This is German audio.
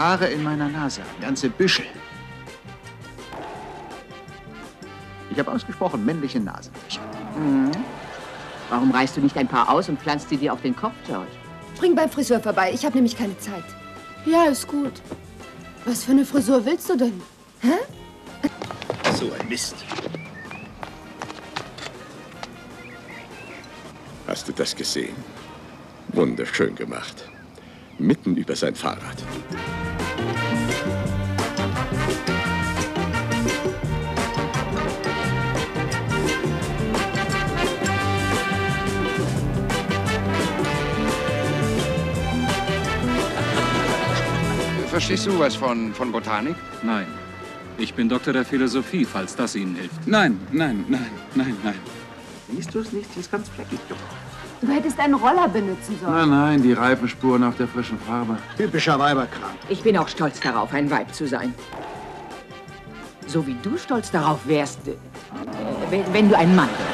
Haare in meiner Nase haben, ganze Büschel. Ich habe ausgesprochen männliche Nasenfächer. Mhm. Warum reißt du nicht ein paar aus und pflanzt sie dir auf den Kopf, George? Spring beim Friseur vorbei, ich habe nämlich keine Zeit. Ja, ist gut. Was für eine Frisur willst du denn? Hä? So ein Mist. Hast du das gesehen? Wunderschön gemacht. Mitten über sein Fahrrad. Verstehst du was von Botanik? Nein. Ich bin Doktor der Philosophie, falls das Ihnen hilft. Nein. Siehst du es nicht? Sie ist ganz fleckig, Junge. Du hättest einen Roller benutzen sollen. Nein, die Reifenspur nach der frischen Farbe. Typischer Weiberkram. Ich bin auch stolz darauf, ein Weib zu sein. So wie du stolz darauf wärst, wenn du ein Mann wärst.